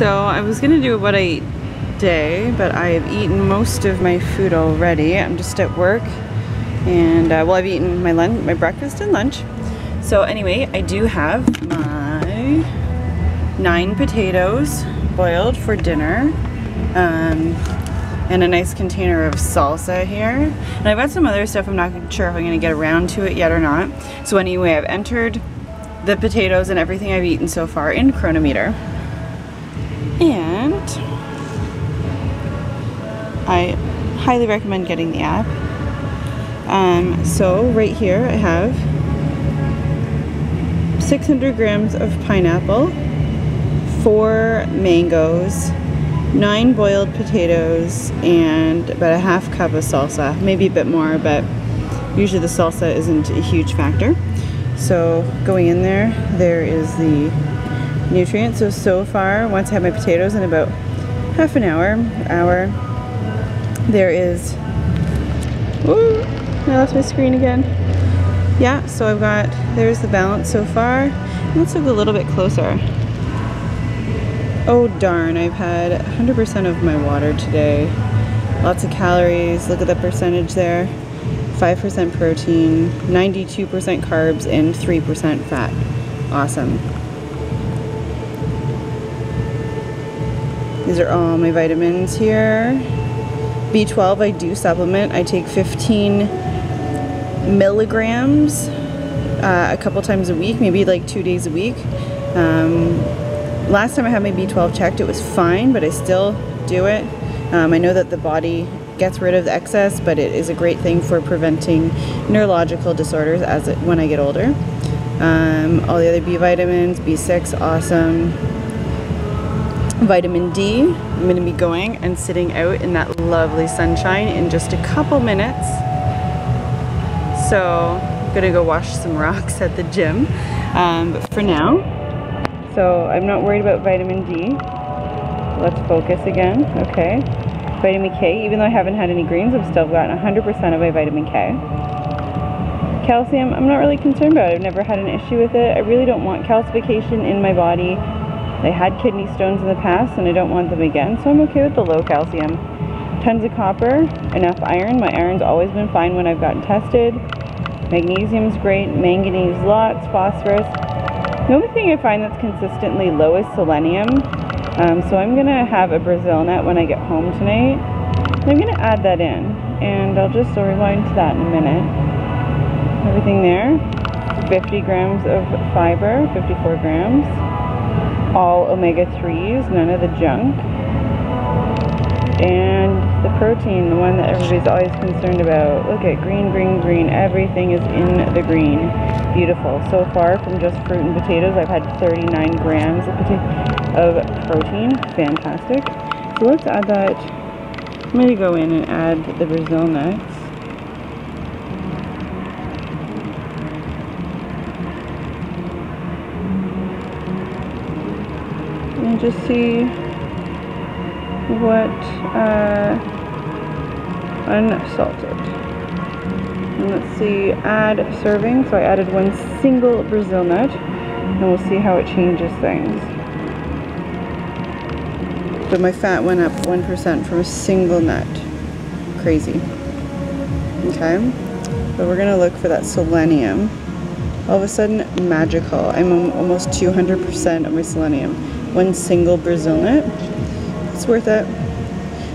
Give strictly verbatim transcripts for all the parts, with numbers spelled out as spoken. So I was gonna do what I eat day, but I have eaten most of my food already. I'm just at work, and uh, well, I've eaten my lunch, my breakfast and lunch. So anyway, I do have my nine potatoes boiled for dinner, um, and a nice container of salsa here. And I've got some other stuff. I'm not sure if I'm gonna get around to it yet or not. So anyway, I've entered the potatoes and everything I've eaten so far in Cronometer. And I highly recommend getting the app. Um, so right here I have six hundred grams of pineapple, four mangoes, nine boiled potatoes, and about a half cup of salsa. Maybe a bit more, but usually the salsa isn't a huge factor. So going in there, there is the nutrients. So, so far, once I have my potatoes in about half an hour, hour, there is, ooh, I lost my screen again. Yeah, so I've got, there's the balance so far. Let's look a little bit closer. Oh darn, I've had one hundred percent of my water today. Lots of calories, look at the percentage there. five percent protein, ninety-two percent carbs, and three percent fat. Awesome. These are all my vitamins here. B twelve I do supplement. I take fifteen milligrams uh, a couple times a week, maybe like two days a week. Um, last time I had my B twelve checked, it was fine, but I still do it. Um, I know that the body gets rid of the excess, but it is a great thing for preventing neurological disorders as it, when I get older. Um, all the other B vitamins, B six, awesome. Vitamin D, I'm going to be going and sitting out in that lovely sunshine in just a couple minutes. So I'm going to go wash some rocks at the gym, um, but for now, so I'm not worried about vitamin D. Let's focus again, okay. Vitamin K, even though I haven't had any greens, I've still gotten one hundred percent of my vitamin K. Calcium, I'm not really concerned about it. I've never had an issue with it. I really don't want calcification in my body. I had kidney stones in the past and I don't want them again, so I'm okay with the low calcium. Tons of copper, enough iron. My iron's always been fine when I've gotten tested. Magnesium's great, manganese lots, phosphorus. The only thing I find that's consistently low is selenium. Um, so I'm going to have a Brazil nut when I get home tonight. I'm going to add that in, and I'll just rewind to that in a minute. Everything there. fifty grams of fiber, fifty-four grams. All omega threes, none of the junk. And the protein, the one that everybody's always concerned about. Look at green, green, green. Everything is in the green. Beautiful. So far from just fruit and potatoes, I've had thirty-nine grams of potato. of protein. Fantastic. So let's add that. I'm going to go in and add the Brazil nuts. And just see what uh, unsalted. And let's see, add serving. So I added one single Brazil nut and we'll see how it changes things. But my fat went up one percent from a single nut. Crazy. Okay. But we're going to look for that selenium. All of a sudden, magical. I'm almost two hundred percent of my selenium. One single Brazil nut. It's worth it.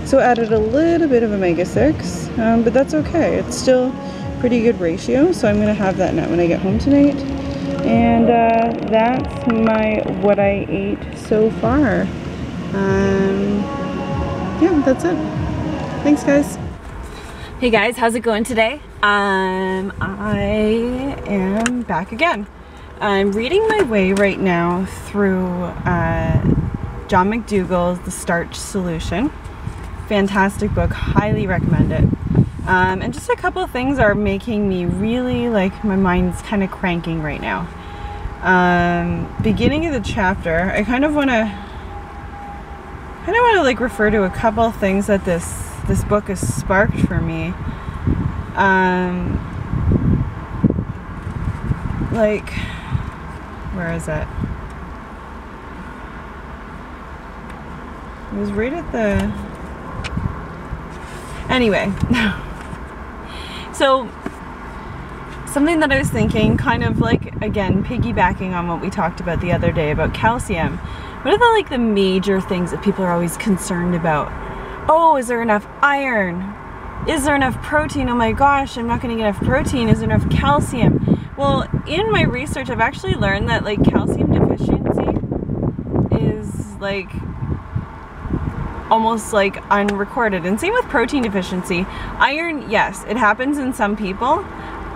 So I added a little bit of omega six, um, but that's okay. It's still pretty good ratio, so I'm going to have that nut when I get home tonight. And uh, that's my what I ate so far. Um, yeah, that's it. Thanks, guys. Hey guys, how's it going today? Um, I am back again. I'm reading my way right now through uh, John McDougall's The Starch Solution. Fantastic book, highly recommend it. Um, and just a couple of things are making me really, like, my mind's kind of cranking right now. Um, beginning of the chapter, I kind of want to I kind of want to like refer to a couple things that this this book has sparked for me. Um, like, where is it? It was right at the... Anyway. So, something that I was thinking, kind of like, again, piggybacking on what we talked about the other day about calcium. What are the, like, the major things that people are always concerned about? Oh, is there enough iron? Is there enough protein? Oh my gosh, I'm not gonna get enough protein. Is there enough calcium? Well, in my research, I've actually learned that, like, calcium deficiency is, like, almost, like, unrecorded. And same with protein deficiency. Iron, yes, it happens in some people,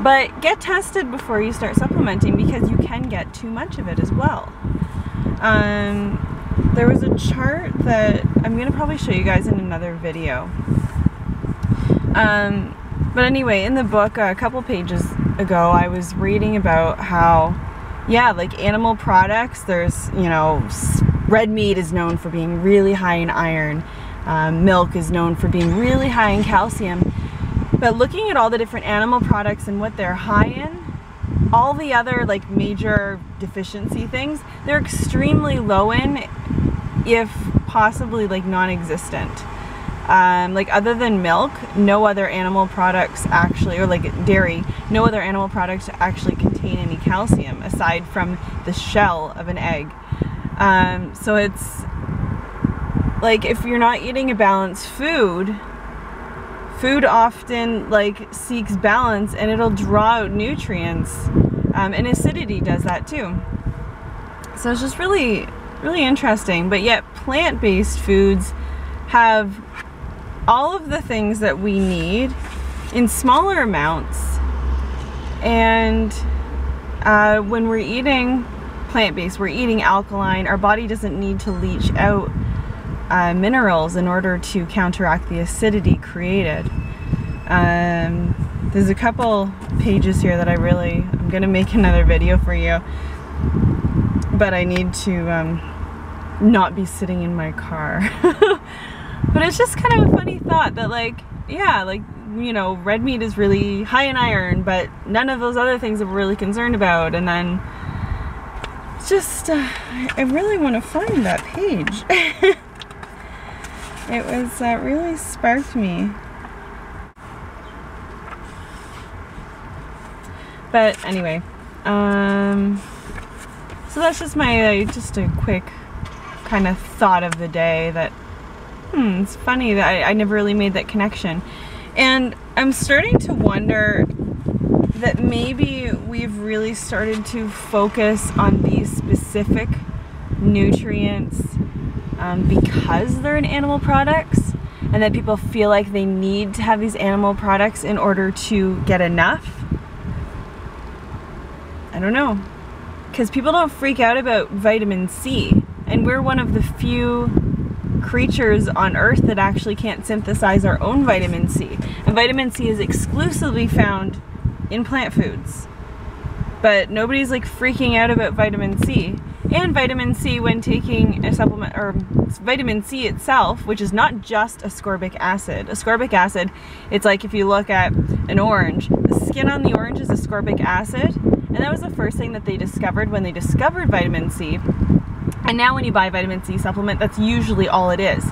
but get tested before you start supplementing, because you can get too much of it as well. Um, there was a chart that I'm gonna probably show you guys in another video. Um, but anyway, in the book, a couple pages ago, I was reading about how, yeah, like animal products, there's, you know, red meat is known for being really high in iron. Um, milk is known for being really high in calcium. But looking at all the different animal products and what they're high in, all the other, like, major deficiency things, they're extremely low in, if possibly, like, non-existent. Um, like, other than milk, no other animal products actually, or like dairy, no other animal products actually contain any calcium aside from the shell of an egg. Um, so it's like, if you're not eating a balanced food, food often, like, seeks balance, and it'll draw out nutrients, um, and acidity does that too. So it's just really, really interesting. But yet plant-based foods have all of the things that we need in smaller amounts, and uh, when we're eating plant-based, we're eating alkaline. Our body doesn't need to leach out uh, minerals in order to counteract the acidity created. Um, there's a couple pages here that I really, I'm gonna make another video for you, but I need to um, not be sitting in my car. But it's just kind of a funny thought that, like, yeah, like, you know, red meat is really high in iron, but none of those other things that we're really concerned about. And then it's just, uh, I really want to find that page. It was, uh, really sparked me. But anyway, um, so that's just my, uh, just a quick kind of thought of the day that, Hmm, it's funny that I, I never really made that connection. And I'm starting to wonder that maybe we've really started to focus on these specific nutrients um, because they're in animal products, and that people feel like they need to have these animal products in order to get enough. I don't know. Because people don't freak out about vitamin C, and we're one of the few creatures on earth that actually can't synthesize our own vitamin C. And vitamin C is exclusively found in plant foods. But nobody's, like, freaking out about vitamin C. And vitamin C, when taking a supplement, or vitamin C itself, which is not just ascorbic acid. Ascorbic acid, it's like if you look at an orange, the skin on the orange is ascorbic acid. And that was the first thing that they discovered when they discovered vitamin C. And now when you buy a vitamin C supplement, that's usually all it is.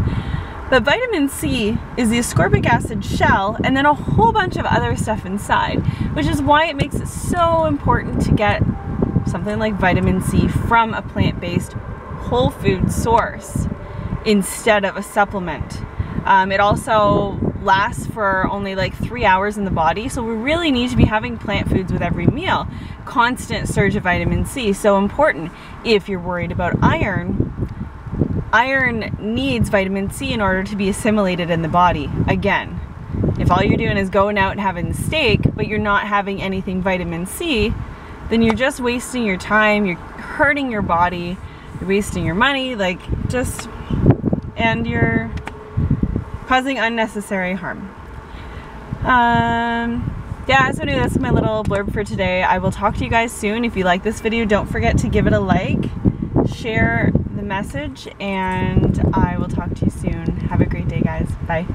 But vitamin C is the ascorbic acid shell, and then a whole bunch of other stuff inside, which is why it makes it so important to get something like vitamin C from a plant-based whole food source instead of a supplement. Um, it also lasts for only like three hours in the body, so we really need to be having plant foods with every meal. Constant surge of vitamin C, so important. If you're worried about iron, iron needs vitamin C in order to be assimilated in the body. Again, if all you're doing is going out and having steak, but you're not having anything vitamin C, then you're just wasting your time, you're hurting your body, you're wasting your money, like, just, and you're causing unnecessary harm. Um, yeah, so anyway, that's my little blurb for today. I will talk to you guys soon. If you like this video, don't forget to give it a like, share the message, and I will talk to you soon. Have a great day, guys. Bye.